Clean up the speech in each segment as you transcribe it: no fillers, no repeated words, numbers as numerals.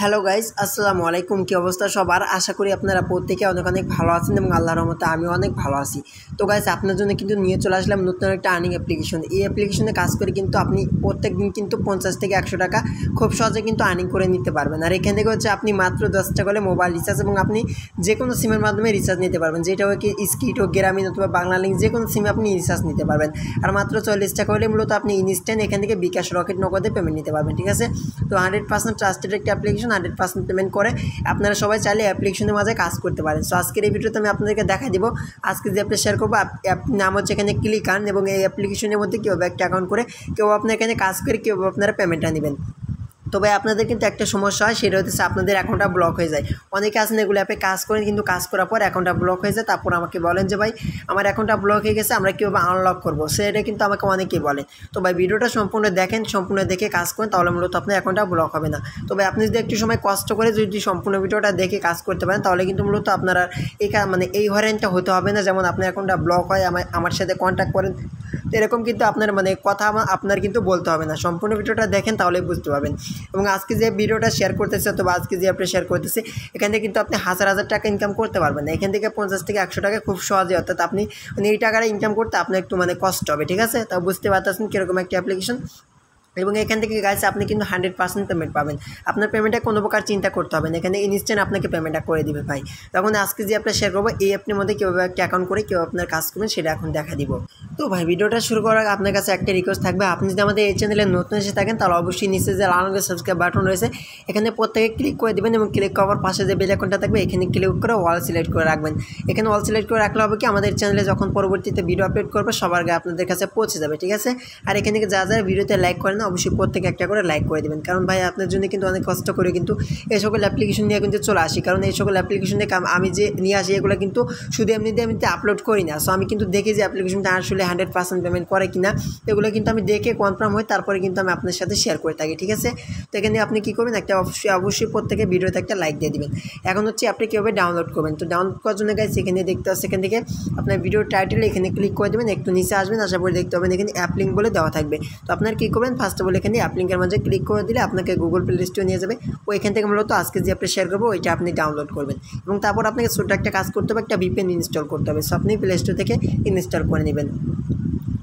Hello guys अस्सलामु आलैकुम की अवस्था सबार आशा करी अपनारा प्रत्येके अनेक अनेक भालो आछेन एबं आल्लाहर रहमते आमिओ अनेक भालो आछि। तो गाइज आपनादेर जोन्नो किन्तु निये चले आसलाम नतुन एकटा आर्निंग एप्लीकेशन। एई एप्लीकेशने काज करे किन्तु आपनि प्रत्येक दिन किन्तु 50 थेके 100 टाका खूब सहजे किन्तु आर्निंग करे निते पारबेन। आर एखान थेके होच्छे आपनि मात्र 10 टाका करे मोबाइल रिचार्ज एबं आपनि जे कोनो सिमेर माध्यमे रिचार्ज निते पारबेन, जेटा होय कि स्किट होक ग्रामीण अथवा बांग्लालिंक जे कोनो सिमे आपनि रिचार्ज निते पारबेन। आर मात्र 40 टाका होले मूलत आपनि इनस्टैंट एखान थेके bkash रकेट नगदे पेमेंट निते पारबेन। ठीक आछे, तो 100% ट्रास्टेड एकटा एप्लीकेशन 100% पेमेंट करे अपनारा सबाई चाइले एप्लीकेशनेर माझे काज करते पारेन। सो आजकेर एई भिडियोते आमि आपनादेरके देखाई देब आजके जे एपटा शेयर करब एप नाम होच्छे एखाने क्लिक आन एबं एई एप्लीकेशनेर मध्ये किभाबे एकटा अकाउंट करे किभाबे आपनि एखाने काज करे किभाबे आपनारा पेमेंटटा नेबेन। तब अपन क्योंकि एक समस्या है से होता है अपन अकाउंटा ब्लक हो जाए। अने आज एगो एपे काज करें क्योंकि काज करार पर अकाउंटा ब्लक हो जाए, तपर हमें भाई हमारे अकाउंटा ब्लक हो गए हमें क्यों आनलक करब से क्योंकि तो भाई भिडियो सम्पूर्ण देखें, सम्पूर्ण देखे काज करें मूलत अपना अकाउंटा ब्लक होना। तो भाई अपनी जो एक समय कष्ट जो सम्पूर्ण भिडियो देखे काज करते क्योंकि मूलत अपना मैं हरानता होते हैं जमन अपना अकाउंटा ब्लक है कन्टैक्ट करें तो एरकम क्योंकि अपना मैं कथा आपनर क्योंकि बोलते हैं ना, सम्पूर्ण भिडियो देखें तो बुझते पाबेन। এবং আজকে যে ভিডিওটা শেয়ার করতেছে অথবা আজকে যে আপনি শেয়ার করতেছে এখান থেকে কিন্তু আপনি হাজার হাজার টাকা ইনকাম করতে পারবেন না। এখান থেকে 50 থেকে 100 টাকা খুব সহজে অর্থাৎ আপনি এই টাকাটা ইনকাম করতে আপনার একটু মানে কষ্ট হবে। ঠিক আছে, তা বুঝতে পারতেছেন কিরকম একটা অ্যাপ্লিকেশন এবং এখান থেকে गाइस আপনি কিন্তু 100% পেমেন্ট পাবেন। আপনার পেমেন্টটা কোনো প্রকার চিন্তা করতে হবে না, এখানে ইনস্ট্যান্ট আপনাকে পেমেন্টটা করে দিবে ভাই। তখন আজকে যে আপনি শেয়ার করব এই অ্যাপের মধ্যে কিভাবে একটা অ্যাকাউন্ট করে কিভাবে আপনার কাজ করবেন সেটা এখন দেখা দিব। তো ভাই ভিডিওটা শুরু করার আগে আপনার কাছে একটা রিকোয়েস্ট থাকবে, আপনি যদি আমাদের এই চ্যানেলে নতুন এসে থাকেন তাহলে অবশ্যই নিচে যে লাল রঙের সাবস্ক্রাইব বাটন রয়েছে এখানে প্রত্যেকে ক্লিক করে দিবেন এবং ক্লিক করার পাশে যে বেল আইকনটা থাকবে এখানে ক্লিক করে অল সিলেক্ট করে রাখবেন। এখানে অল সিলেক্ট করে রাখলে হবে কি আমাদের চ্যানেলে যখন পরবর্তীতে ভিডিও আপলোড করব সবার আগে আপনাদের কাছে পৌঁছে যাবে। ঠিক আছে, আর এখানে যা যা ভিডিওতে লাইক করেন अवश्य प्रत्येक एक लाइक कर देवें कारण भाई अपन जो क्योंकि अनेक कष्ट करी क्योंकि सकल एप्लीकेशन नहीं क्योंकि चले आसि कारण ये सकल एप्लीकेशन नहीं आसि एगो क्योंकि शुद्ध एमती आपलोड करी ना। सो हमें क्योंकि देखी जो एप्लीकेशन आसले 100% पेमेंट करे कि ना एगो क्योंकि देखे कन्फार्म हो तरह क्योंकि हमें अपने साथ शेयर कर थी। ठीक है, तो ये अपनी क्यों करबें एक अवश्य अवश्य प्रत्येक भिडियोते एक लाइक दिए देवें। एखन होच्छे अपनी किभाबे डाउनलोड करबें, तो डाउनलोड करार जोन्नो गाइस एखाने देखते सेखान थेके अपना भिडियो टाइटल एखाने क्लिक कर देवें, एक नीचे आसबें आसार पर देखते पाबेन एखाने ऐप लिंक बोले देवा थाकबे। तो आपनारा कि करबें फार्स्ट বলে এখানে অ্যাপ লিংকের মাঝে ক্লিক করে দিলে আপনাকে গুগল প্লে স্টোরে নিয়ে যাবে। ওইখান থেকে মূলত আজকে যে অ্যাপটা শেয়ার করব ওইটা আপনি ডাউনলোড করবেন এবং তারপর আপনাকে ছোট একটা কাজ করতে হবে, একটা VPN ইনস্টল করতে হবে। সো আপনি প্লে স্টোর থেকে ইনস্টল করে নেবেন।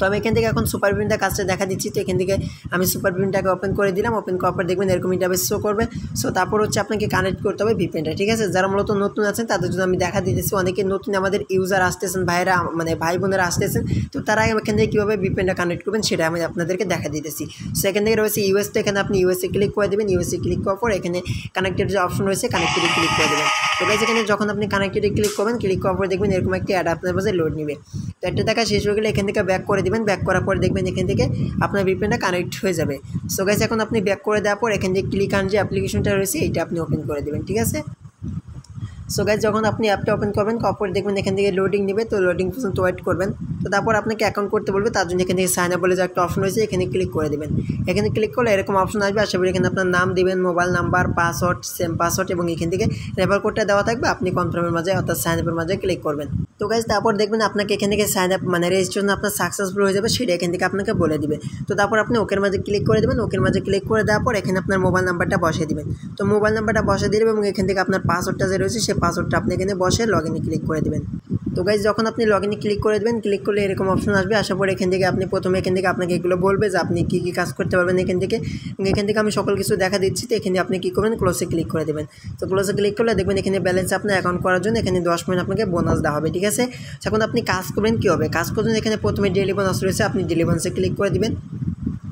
तो हमें एखान एन सुपर विपिन काज देखा दीची, तो एखान सुपर विपिन ओपन कर दिल ओपन करार देखें एरकम इंटरफेस शो करें। सो तारपर होच्छे आपनाके कानेक्ट करते होबे VPN। ठीक है, जरा मूलत नतून आछेन तादेर जोन्नो आमि देखा दितेछि अनेके नतून आमादेर यूजार आसतेछेन भाईरा माने भाई बोनेरा आसतेछेन तो तारा एखान थेके किभाबे VPN कानेक्ट करबेन सेटा आमि आपनादेरके देखा दितेछि। सो एखान थेके रयेछे US, तो एखाने आपनि US ए क्लिक करे देबेन। US ए क्लिक करार पर एखाने कानेक्टेड जो अपशन रयेछे कानेक्टेड क्लिक करे देबेन। तो गाइस एखाने जखन आपनि कानेक्टेड क्लिक करबेन क्लिक करार पर देखें एरकम एकटा अ্যাড आपनार पाशे लोड नेबे। तो एटा देखा शेष होये गेले एखान थेके बैक कर देवें, बैक करार पर देखें एखान थेके आपनार VPN कानेक्ट हो जाए। सो गाइस एखन आपनि बैक करे देवार पर एखान थेके क्लिक आन जो एप्लीकेशनटा रयेछे एटा आपनि ओपन करे देवें। ठीक है, सो गाइस जखन आपनि ऐपटा ओपन करबेन तारपर देखें एखान थेके लोडिंग नेबे, तो लोडिंग पर्यन्त वेट करबेन। तो तारपर आपनाके अकाउंट करते बोलबे, तार जोन्नो एखान थेके साइन अप बोले जे एकटा अपशन रयेछे एखाने क्लिक करे देवें। एखाने क्लिक करले एरकम अपशन आसबे, आसार करि एखाने आपनार नाम दिबेन, mobile number, password same password एबं एखान थेके रेफार कोडटा देवा थाकबे। आपनि कनफार्मेर माझे अर्थात साइन अपेर माझे क्लिक करबेन। तो गाइस तारपर देखें आपके एखान के साइन अप मैं रेजिस्ट्रेशन अपना सक्सेसफुल हो जाए से एखान आपके बोले दिबे। तो तारपर आपनी ओकेर माझे क्लिक कर देवें, ओकेर माझे क्लिक कर देवार पर एखाने आपनार मोबाइल नम्बरटा बसिए दिबेन। तो मोबाइल नम्बरटा बसिए दिले एबं एखान थेके आपनार पासवर्डटा जे रयेछे सेई पासवर्डटा आपनि एखाने बसिए लग इने क्लिक कर देवें। तो गाइस जखन आपनी लग इने क्लिक कर देवें क्लिक कर ले एरकम अपशन आसबे, आसार पर एखान थेके आपनि प्रथमे एखान थेके आपनाके एगुलो बोलबे जे आपनि कि कि काज करते पारबेन। एखान थेके आमि सकल किछु देखा दिच्छि, तो एखाने आपनि कि करबेन क्लोजे क्लिक कर देवें। तो क्लोजे क्लिक करले देखें एखाने बैलेंस आपनार अकाउंट करार जोन्नो एखाने 10 मिनिट आपनाके बोनास देওয়া হবে। ठीक আছে, এখন আপনি কাজ করবেন কি হবে কাজ করুন এখানে প্রথমে ডেইলি বোনাস রয়েছে আপনি ডেইলি বোনাসে ক্লিক করে দিবেন।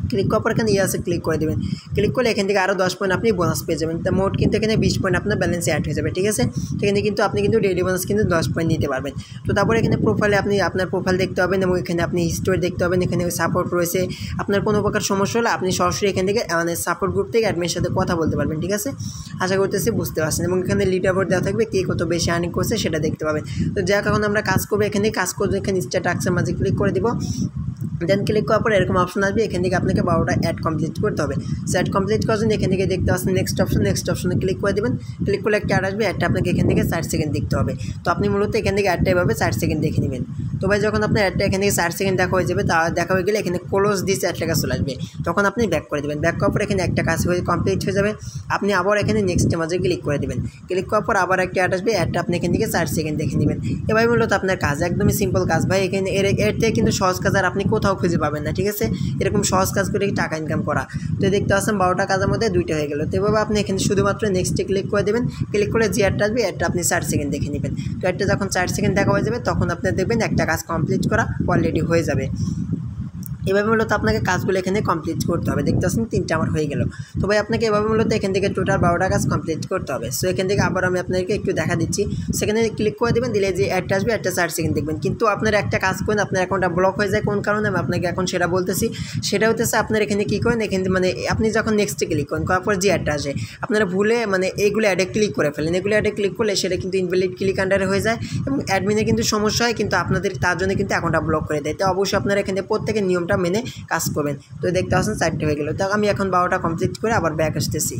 क्लिक करार पर एखाने इसे क्लिक कर देवें, क्लिक कर लेकिन आरो 10 पॉइंट अपनी बोनस पे जाबेन। तो मोट क्योंकि एखाने 20 पॉइंट अपना बैलेंस एड हो जाए। ठीक है, तो एखाने क्योंकि आपनी क्योंकि डेली बोनस क्योंकि 10 पॉइंट नीते पारबेन। तो तारपर एखाने प्रोफाइले अपनी आपनार प्रोफाइल देखते हबेन एबं एखाने अपनी हिस्ट्री देखते हबेन, एखाने सपोर्ट रयेछे आपनार कोनो प्रकार समस्या होले आपनी सरासरि एखान थेके माने सपोर्ट ग्रुप थेके एडमिन साथे कथा बोलते पारबेन। ठीक है, आशा करतेछि बुझते पारছেন एबं एखाने লিডারবোর্ড দেওয়া থাকবে কে কত বেশি আর্নিং করছে সেটা দেখতে পাবেন। তো যাক এখন আমরা কাজ করব এখানে কাজ করব এখানে স্ট্যাটাসের মাঝে ক্লিক করে দিব। দেন ক্লিক করার পর এরকম অপশন আসবে, এখান থেকে আপনাকে 12টা অ্যাড কমপ্লিট করতে হবে। অ্যাড কমপ্লিট করার জন্য এখান থেকে দেখতে আসছেন নেক্সট অপশনে ক্লিক করে দেবেন। ক্লিক করলে একটা অ্যাড আসবে, অ্যাডটা আপনাকে এখান থেকে 4 সেকেন্ড দেখতে হবে। তো আপনি মূলত এখান থেকে অ্যাডটা এভাবে 4 সেকেন্ড দেখে নেবেন। তো ভাই যখন আপনার অ্যাডটা এখান থেকে 4 সেকেন্ড দেখা হয়ে যাবে, তা দেখা হয়ে গেলে এখানে ক্লোজ দিস অ্যাড লেখা চলে আসবে, তখন আপনি ব্যাক করে দেবেন। ব্যাক করার পর এখানে একটা কাজ হয়ে কমপ্লিট হয়ে যাবে, আপনি আবার এখানে নেক্সটের মাঝে ক্লিক করে দেবেন। ক্লিক করার পর আবার একটা অ্যাড আসবে, অ্যাডটা আপনি এখান থেকে 4 সেকেন্ড দেখে নেবেন। এবার মূলত আপনার কাজ একদমই সিম্পল কাজ ভাই, এখানে এর থেকে কিন্তু সহজ কাজ আর আপনি কোথাও খুঁজে পাবেন না, ঠিক আছে? এরকম সহজ কাজ করে টাকা ইনকাম করা। তো দেখতে পাচ্ছেন 12টা কাজের মধ্যে 2টা হয়ে গেল। তো এভাবে আপনি এখানে শুধুমাত্র নেক্সটে ক্লিক করে দেবেন। ক্লিক করে যে অ্যাডটা আসবে অ্যাডটা আপনি 4 সেকেন্ড দেখে নেবেন। তো অ্যাডটা যখন 4 সেকেন্ড দেখা হয়ে যাবে তখন আপনি দেখবেন একটা কাজ কমপ্লিট করা অলরেডি হয়ে যাবে। এভাবে মূলত আপনাকে কাজগুলো এখানে কমপ্লিট করতে হবে। দেখতে পাচ্ছেন 3টা আমার হয়ে গেল। তো ভাই আপনাকে এভাবে মূলত এখান থেকে টোটাল 12টা কাজ কমপ্লিট করতে হবে। সো এখান থেকে আবার আমি আপনাকে একটু দেখা দিচ্ছি, সেখানে ক্লিক করে দেবেন, দিলে যে অ্যাডটা আসবে অ্যাডটা 4 সেকেন্ড দেখবেন। কিন্তু আপনার একটা কাজ করেন, আপনার অ্যাকাউন্টটা ব্লক হয়ে যায় কোন কারণে আমি আপনাকে এখন সেটা বলতেছি। সেটা হতেছে আপনার এখানে কী করেন, এখানে মানে আপনি যখন নেক্সটে ক্লিক করেন করার পর যে অ্যাডটা আসে আপনারা ভুলে মানে এইগুলো অ্যাডে ক্লিক করে ফেলেন। এগুলো অ্যাডে ক্লিক করলে সেটা কিন্তু ইনভ্যালিড ক্লিক আন্ডারে হয়ে যায় এবং অ্যাডমিনের কিন্তু সমস্যা হয়, কিন্তু আপনাদের তার জন্য কিন্তু অ্যাকাউন্টটা ব্লক করে দেয়। তো অবশ্যই আপনারা এখানে প্রত্যেকের নিয়মটা মেনে কাজ করবেন। তো দেখতে পাচ্ছেন 4টা হয়ে গেল। তো আমি এখন 12টা কমপ্লিট করে আবার ব্যাক আসতেছি।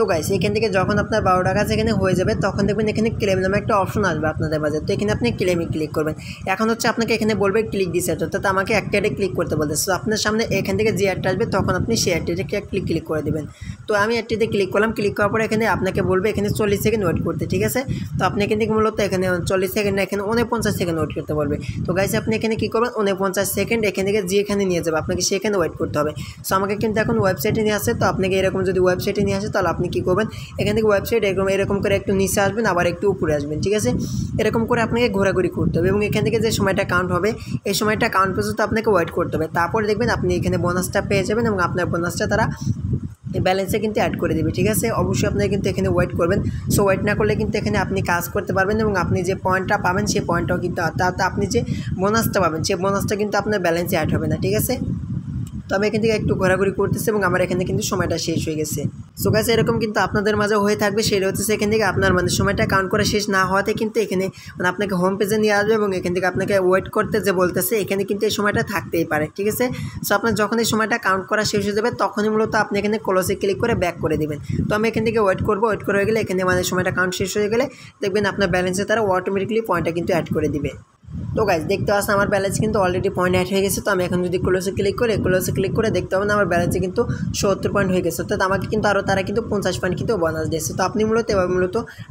তো গাইস এখান থেকে যখন আপনার 12টা কাজ এখানে হয়ে যাবে তখন দেখবেন এখানে ক্লেম নামে একটা অপশন আসবে আপনাদের মাঝে। তো এখানে আপনি ক্লেমে ক্লিক করবেন। এখন হচ্ছে আপনাকে এখানে বলবে ক্লিক দিস অ্যাড, অর্থাৎ আমাকে একটা অ্যাডে ক্লিক করতে বলতেছে। তো আপনার সামনে এখান থেকে যে অ্যাডটা আসবে তখন আপনি সেই অ্যাডটিতে ক্লিক করে দেবেন। তো আমি অ্যাডটিতে ক্লিক করলাম। ক্লিক করার পর এখানে আপনাকে বলবে এখানে 40 সেকেন্ড ওয়েট করতে, ঠিক আছে? তো আপনি এখান থেকে মূলত এখানে 40 সেকেন্ড না, এখানে 49 সেকেন্ড ওয়েট করতে বলবে। তো গাইস আপনি এখানে কী করবেন, 49 সেকেন্ড এখান থেকে যেখানে নিয়ে যাবে আপনাকে সেখানে ওয়েট করতে হবে। সো আমাকে কিন্তু এখন ওয়েবসাইটে নিয়ে আসে। তো আপনাকে এরকম যদি ওয়েবসাইটে নিয়ে আসে তাহলে আপনি কী করবেন, এখান থেকে ওয়েবসাইট এরকম করে একটু নিচে আসবেন, আবার একটু উপরে আসবেন, ঠিক আছে? এরকম করে আপনাকে ঘোরাঘুরি করতে হবে এবং এখান থেকে যে সময়টা কাউন্ট হবে এই সময়টা কাউন্ট পর্যন্ত আপনাকে ওয়েট করতে হবে। তারপর দেখবেন আপনি এখানে বোনাসটা পেয়ে যাবেন এবং আপনার বোনাসটা তারা ব্যালেন্সে কিন্তু অ্যাড করে দেবে, ঠিক আছে? অবশ্যই আপনারা কিন্তু এখানে ওয়েট করবেন। সো ওয়েট না করলে কিন্তু এখানে আপনি কাজ করতে পারবেন এবং আপনি যে পয়েন্টটা পাবেন সেই পয়েন্টটাও কিন্তু আপনি যে বোনাসটা পাবেন সেই বোনাসটা কিন্তু আপনার ব্যালেন্সে অ্যাড হবে না, ঠিক আছে? তো আমি এখান থেকে একটু ঘোরাঘুরি করতেছি এবং আমার এখানে কিন্তু সময়টা শেষ হয়ে গেছে। সো গাইস এরকম কিন্তু আপনাদের মাঝে হয়ে থাকবে। সেটা হচ্ছে এখান থেকে আপনার মানে সময়টা কাউন্ট করা শেষ না হওয়াতে কিন্তু এখানে মানে আপনাকে হোম পেজে নিয়ে আসবে এবং এখান থেকে আপনাকে ওয়েট করতে যে বলতেছে এখানে কিন্তু এই সময়টা থাকতেই পারে, ঠিক আছে? সো আপনার যখন এই সময়টা কাউন্ট করা শেষ হয়ে যাবে তখনই মূলত আপনি এখানে ক্লোজে ক্লিক করে ব্যাক করে দেবেন। তো আমি এখান থেকে ওয়েট করবো। ওয়েট করে গেলে এখানে মানে সময়টা কাউন্ট শেষ হয়ে গেলে দেখবেন আপনার ব্যালেন্সে তারা অটোমেটিকলি পয়েন্টটা কিন্তু অ্যাড করে দিবে। তো গাইস দেখতে পাচ্ছেন আমার ব্যালেন্স কিন্তু অলরেডি পয়েন্ট অ্যাড হয়ে গেছে। তো আমি এখন যদি ক্লোজে ক্লিক করে দেখতে পাবেন আমার ব্যালেন্সে কিন্তু 70 পয়েন্ট হয়ে গেছে। অর্থাৎ আমাকে কিন্তু আরও তারা কিন্তু 50 পয়েন্ট কিন্তু বোনাস দিয়েছে। তো আপনি মূলত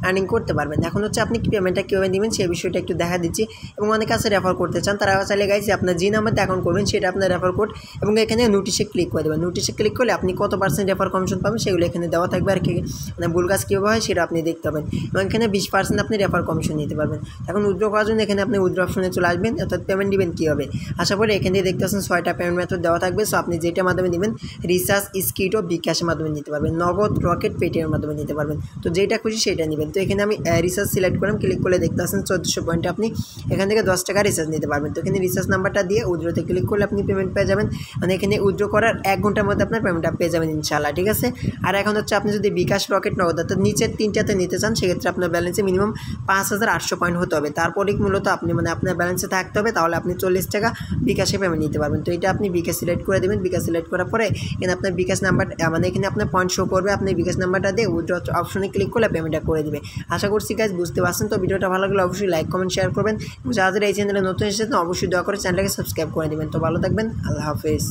আর্নিং করতে পারবেন। এখন হচ্ছে আপনি পেমেন্টটা কীভাবে নেবেন সেই বিষয়টা একটু দেখা দিচ্ছি এবং অনেক কাছে রেফার করতে চান তারা চাইলে গাইস আপনার যে নাম্বারটা অ্যাকাউন্ট করবেন সেটা আপনার রেফার কোড এবং এখানে নোটিশে ক্লিক করে দেবেন। নোটিশে ক্লিক করলে আপনি কত % রেফার কমিশন পাবেন সেগুলো এখানে দেওয়া থাকবে। আর কি মানে ভুল কাজ কীভাবে হয় সেটা আপনি দেখতে পাবেন এবং এখানে 20% আপনি রেফার কমিশন নিতে পারবেন। এখন উইথড্র করার জন্য এখানে আপনি উইথড্র অপশনে চলে আসবেন, অর্থাৎ পেমেন্ট দিবেন কীভাবে। আশা করি এখান থেকে দেখতে পাচ্ছেন 6টা পেমেন্ট মেথড দেওয়া থাকবে। সো আপনি যেটার মাধ্যমে নেবেন রিচার্জ, স্কিড ও বিকাশের মাধ্যমে নিতে পারবেন, নগদ, রকেট, পেটিএমের মাধ্যমে নিতে পারবেন। তো যেটা খুশি সেটা নেবেন। তো এখানে আমি রিচার্জ সিলেক্ট করলাম। ক্লিক করলে দেখতে পাচ্ছেন 1400 পয়েন্ট আপনি এখান থেকে 10 টাকা রিচার্জ নিতে পারবেন। তো এখানে রিচার্জ নাম্বারটা দিয়ে উইথড্রোতে ক্লিক করলে আপনি পেমেন্ট পেয়ে যাবেন। মানে এখানে উইথড্রো করার 1 ঘন্টার মধ্যে আপনার পেমেন্টটা পেয়ে যাবেন ইনশাআল্লাহ, ঠিক আছে? আর এখন হচ্ছে আপনি যদি বিকাশ, রকেট, নগদ অর্থাৎ নিচের 3টাতে নিতে চান সেক্ষেত্রে আপনার ব্যালেন্সে মিনিমাম 5800 পয়েন্ট হতে হবে। তারপরে মূলত আপনি মানে আপনার ব্যালেন্সে থাকতে হবে, তাহলে আপনি 40 টাকা বিকাশে পেমেন্ট নিতে পারবেন। তো এটা আপনি বিকাশ সিলেক্ট করে দেবেন। বিকাশ সিলেক্ট করার পরে এখানে আপনার বিকাশ নাম্বার মানে এখানে আপনার পয়েন্ট শো করবে। আপনি বিকাশ নাম্বারটা দিয়ে উইথড্র অপশনে ক্লিক করলে পেমেন্টটা করে দেবে। আশা করছি গাইস বুঝতে পারছেন। তো ভিডিওটা ভালো লাগলে অবশ্যই লাইক, কমেন্ট, শেয়ার করবেন। যারা এই চ্যানেলে নতুন এসেছেন অবশ্যই দয়া করে চ্যানেলটাকে সাবস্ক্রাইব করে দেবেন। তো ভালো থাকবেন, আল্লাহ হাফেজ।